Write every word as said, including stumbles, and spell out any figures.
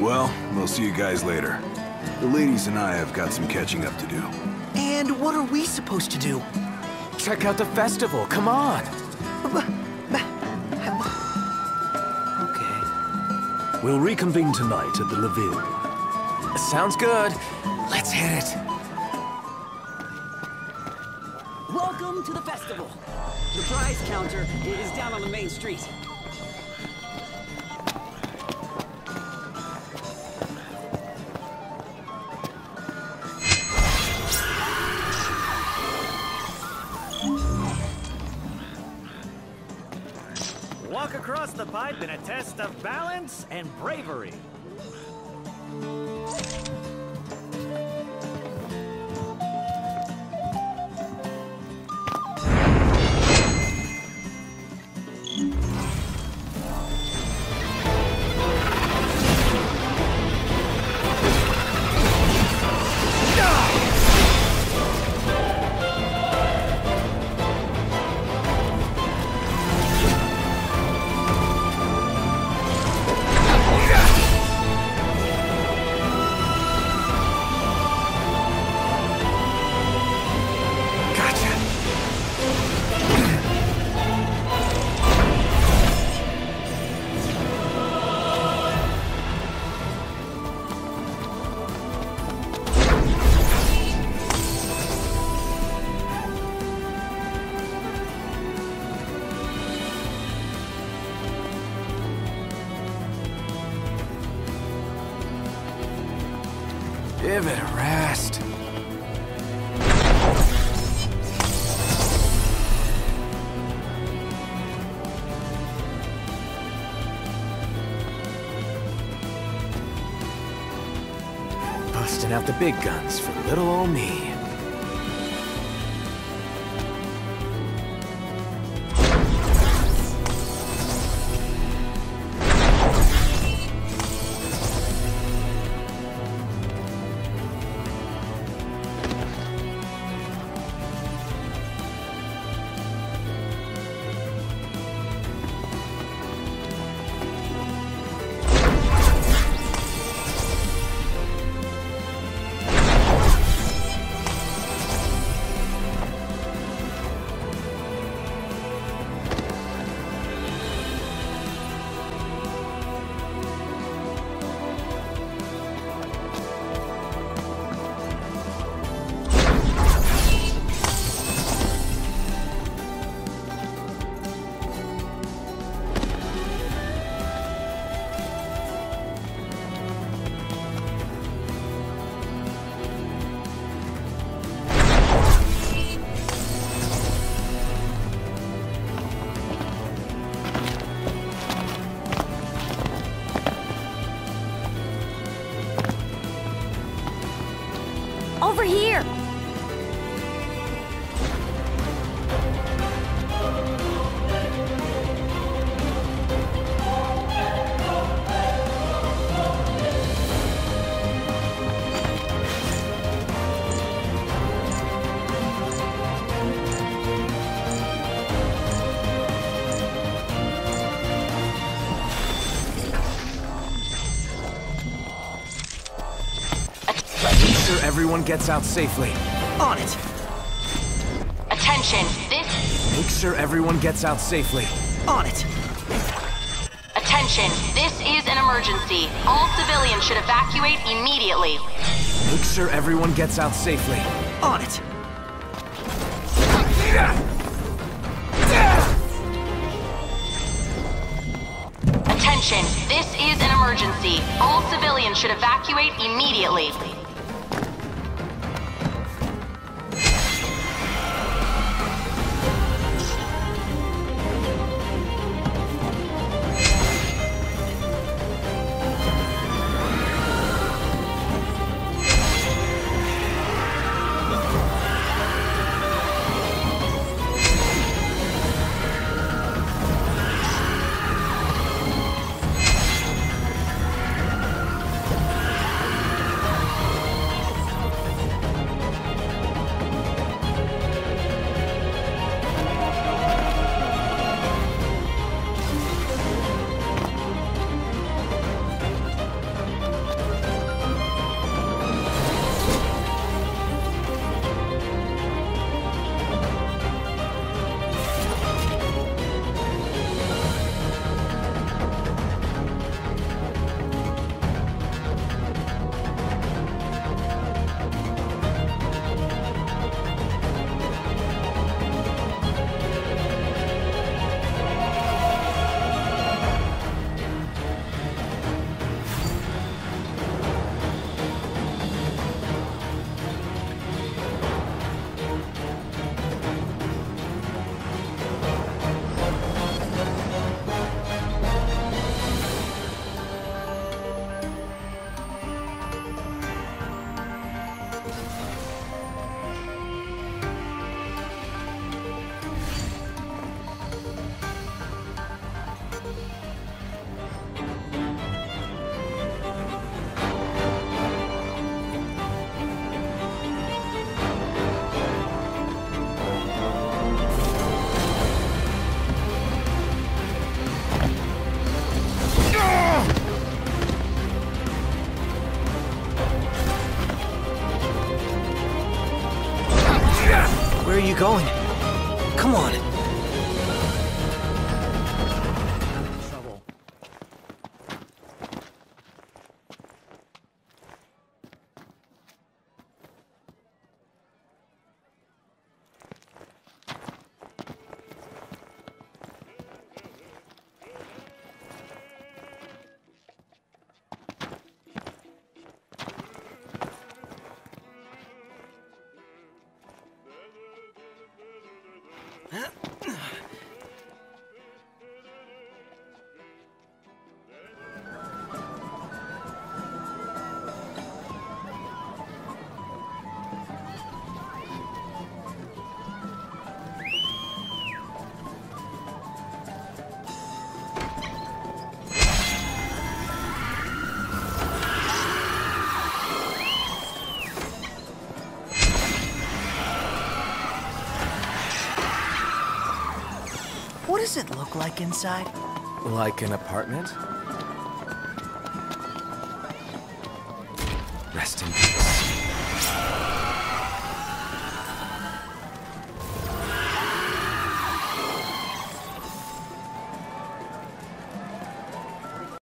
Well, we'll see you guys later. The ladies and I have got some catching up to do. And what are we supposed to do? Check out the festival, come on! Okay. We'll reconvene tonight at the Leville. Sounds good. Let's hit it. Welcome to the festival. The prize counter is down on the main street. Walk across the pipe in a test of balance and bravery. Give it a rest. Busting out the big guns for little old me. Over here! Everyone gets out safely. On it! Attention, this... Make sure everyone gets out safely. On it! Attention, this is an emergency. All civilians should evacuate immediately. Make sure everyone gets out safely. On it! Attention, this is an emergency. All civilians should evacuate immediately. you going? Come on. Trouble. What does it look like inside? Like an apartment? Rest in peace.